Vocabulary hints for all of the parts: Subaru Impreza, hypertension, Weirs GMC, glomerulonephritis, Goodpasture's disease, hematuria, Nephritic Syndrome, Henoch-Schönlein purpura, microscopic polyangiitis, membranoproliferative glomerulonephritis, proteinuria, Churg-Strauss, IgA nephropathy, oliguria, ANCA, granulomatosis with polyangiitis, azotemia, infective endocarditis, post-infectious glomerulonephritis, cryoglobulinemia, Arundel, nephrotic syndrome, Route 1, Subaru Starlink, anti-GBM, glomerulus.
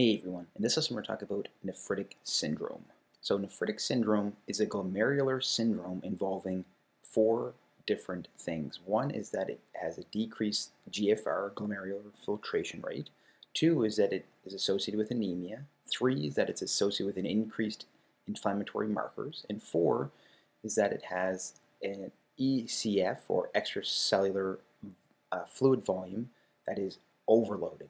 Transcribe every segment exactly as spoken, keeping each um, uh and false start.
Hey everyone, in this lesson we're talking about nephritic syndrome. So nephritic syndrome is a glomerular syndrome involving four different things. One is that it has a decreased G F R, glomerular filtration rate. Two is that it is associated with anemia. Three is that it's associated with an increased inflammatory markers. And four is that it has an E C F, or extracellular uh, fluid volume, that is overloaded.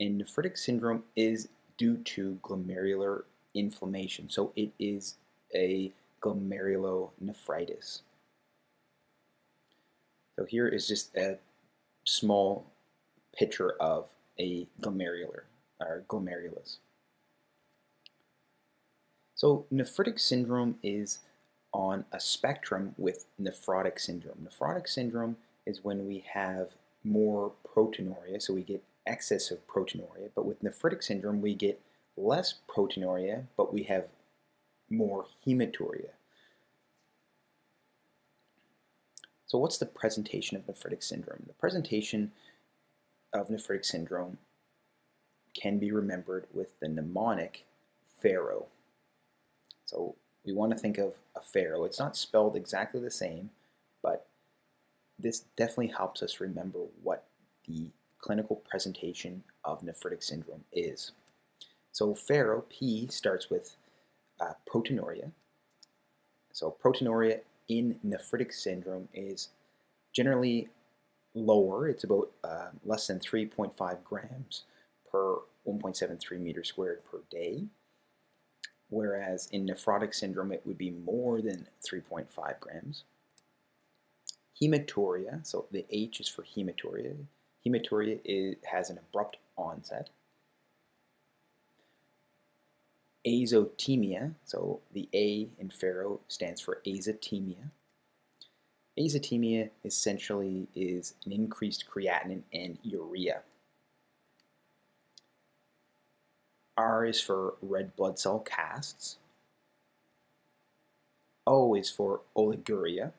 And nephritic syndrome is due to glomerular inflammation, so it is a glomerulonephritis. So here is just a small picture of a glomerular or glomerulus. So nephritic syndrome is on a spectrum with nephrotic syndrome. Nephrotic syndrome is when we have more proteinuria, so we get excess of proteinuria, but with nephritic syndrome we get less proteinuria, but we have more hematuria. So what's the presentation of nephritic syndrome? The presentation of nephritic syndrome can be remembered with the mnemonic pharo. So we want to think of a pharo. It's not spelled exactly the same, but this definitely helps us remember what the clinical presentation of nephritic syndrome is. So pharo, P, starts with uh, proteinuria. So proteinuria in nephritic syndrome is generally lower. It's about uh, less than three point five grams per one point seven three meters squared per day, whereas in nephrotic syndrome it would be more than three point five grams. Hematuria, so the H is for hematuria. Hematuria is, has an abrupt onset. Azotemia, so the A in pharo stands for azotemia. Azotemia essentially is an increased creatinine and urea. R is for red blood cell casts. O is for oliguria.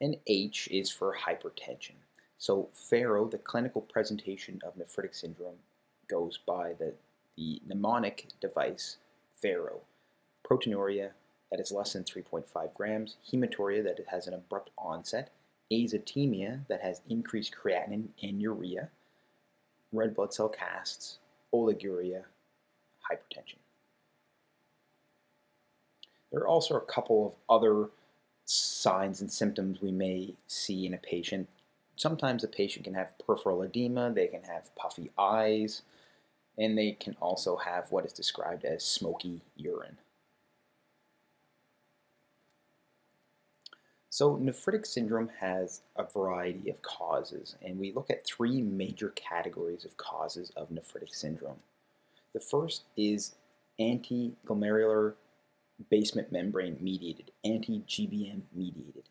And H is for hypertension. So pharo, the clinical presentation of nephritic syndrome, goes by the, the mnemonic device pharo. Proteinuria, that is less than three point five grams. Hematuria, that it has an abrupt onset. Azotemia, that has increased creatinine and urea. Red blood cell casts. Oliguria, hypertension. There are also a couple of other signs and symptoms we may see in a patient. Sometimes the patient can have peripheral edema, they can have puffy eyes, and they can also have what is described as smoky urine. So nephritic syndrome has a variety of causes, and we look at three major categories of causes of nephritic syndrome. The first is anti-glomerular basement membrane mediated, anti G B M mediated.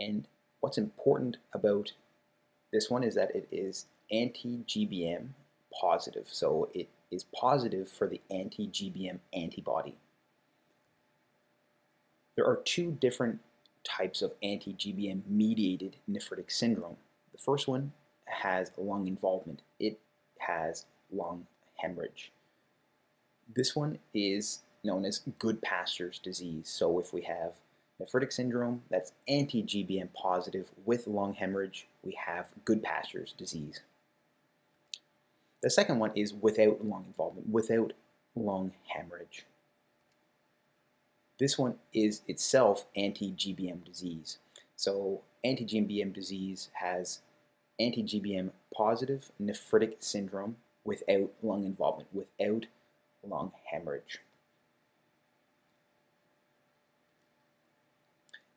And what's important about this one is that it is anti G B M positive, so it is positive for the anti G B M antibody. There are two different types of anti G B M mediated nephritic syndrome. The first one has lung involvement. It has lung hemorrhage. This one is known as Goodpasture's disease. So if we have nephritic syndrome that's anti G B M positive with lung hemorrhage, we have Goodpasture's disease. The second one is without lung involvement, without lung hemorrhage. This one is itself anti G B M disease. So anti G B M disease has anti G B M positive nephritic syndrome without lung involvement, without lung hemorrhage.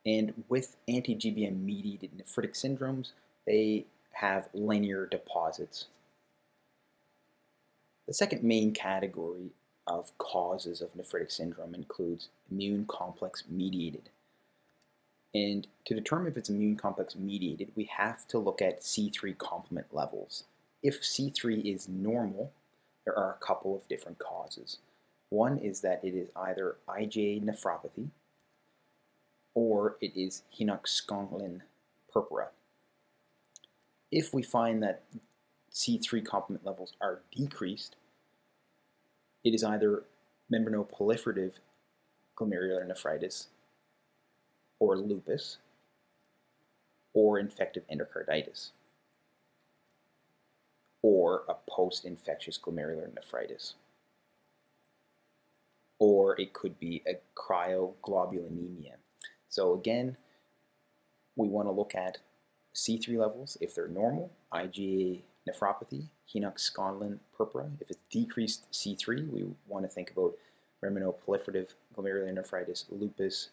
And with anti G B M mediated nephritic syndromes, they have linear deposits. The second main category of causes of nephritic syndrome includes immune complex mediated. And to determine if it's immune complex mediated, we have to look at C three complement levels. If C three is normal, there are a couple of different causes. One is that it is either I G A nephropathy or it is Henoch-Schönlein purpura. If we find that C three complement levels are decreased, it is either membranoproliferative glomerulonephritis or lupus or infective endocarditis or a post-infectious glomerulonephritis, or it could be a cryoglobulinemia. So again, we want to look at C three levels if they're normal, IgA nephropathy, Henoch-Schönlein purpura. If it's decreased C three, we want to think about membranoproliferative glomerulonephritis, lupus,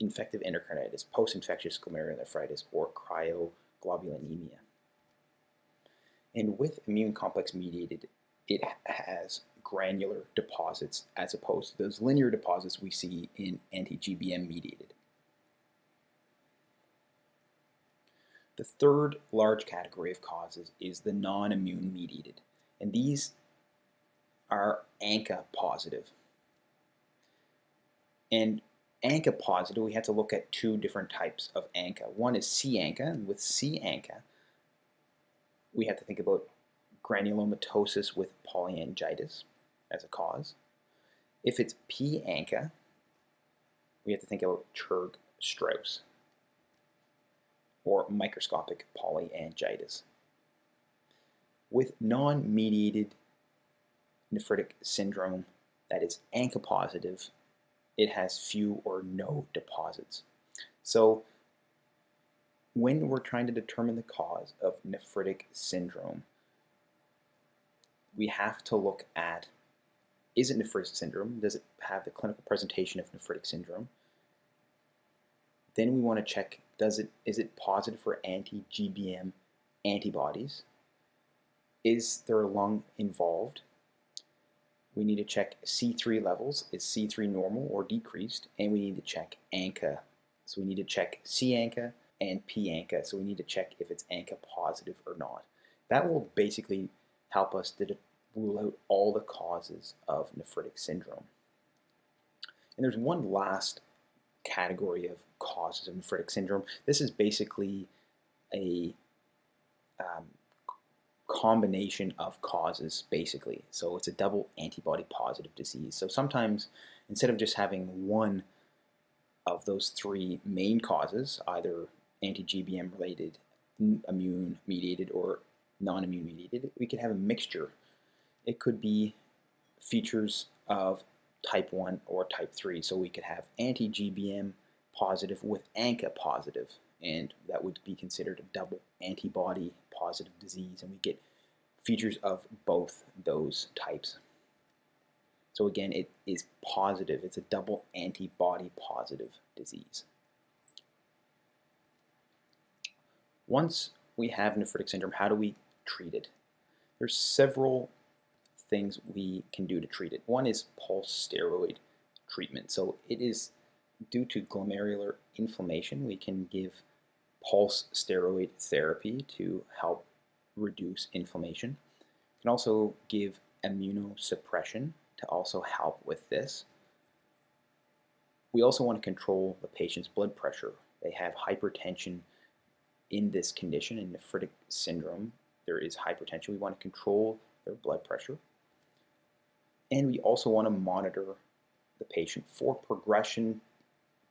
infective endocarditis, post-infectious glomerulonephritis, or cryoglobulinemia. And with immune complex mediated, it has granular deposits as opposed to those linear deposits we see in anti-G B M mediated. The third large category of causes is the non-immune mediated, and these are ANCA positive. And ANCA positive, we had to look at two different types of ANCA. One is C ANCA, and with C ANCA, we have to think about granulomatosis with polyangiitis as a cause. If it's P ANCA, we have to think about Churg-Strauss or microscopic polyangiitis. With non-mediated nephritic syndrome that is ANCA positive, it has few or no deposits. So when we're trying to determine the cause of nephritic syndrome, we have to look at, is it nephritic syndrome? Does it have the clinical presentation of nephritic syndrome? Then we want to check, does it, is it positive for anti-G B M antibodies? Is their lung involved? We need to check C three levels. Is C three normal or decreased? And we need to check ANCA. So we need to check C ANCA and P ANCA. So we need to check if it's ANCA positive or not. That will basically help us to rule out all the causes of nephritic syndrome. And there's one last category of causes of nephritic syndrome. This is basically a um, combination of causes, basically. So it's a double antibody positive disease. So sometimes, instead of just having one of those three main causes, either anti-G B M related, immune mediated, or non-immune mediated, we could have a mixture. It could be features of type one or type three. So we could have anti-G B M positive with ANCA positive, and that would be considered a double antibody positive disease, and we get features of both those types. So again, it is positive. It's a double antibody positive disease. Once we have nephritic syndrome, how do we treat it? There's several things we can do to treat it. One is pulse steroid treatment. So it is due to glomerular inflammation, we can give pulse steroid therapy to help reduce inflammation. We can also give immunosuppression to also help with this. We also want to control the patient's blood pressure. They have hypertension in this condition. In nephritic syndrome, there is hypertension. We want to control their blood pressure. And we also want to monitor the patient for progression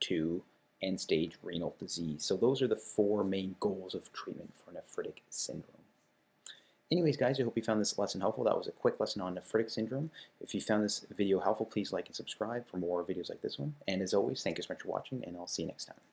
to end-stage renal disease. So those are the four main goals of treatment for nephritic syndrome. Anyways, guys, I hope you found this lesson helpful. That was a quick lesson on nephritic syndrome. If you found this video helpful, please like and subscribe for more videos like this one. And as always, thank you so much for watching, and I'll see you next time.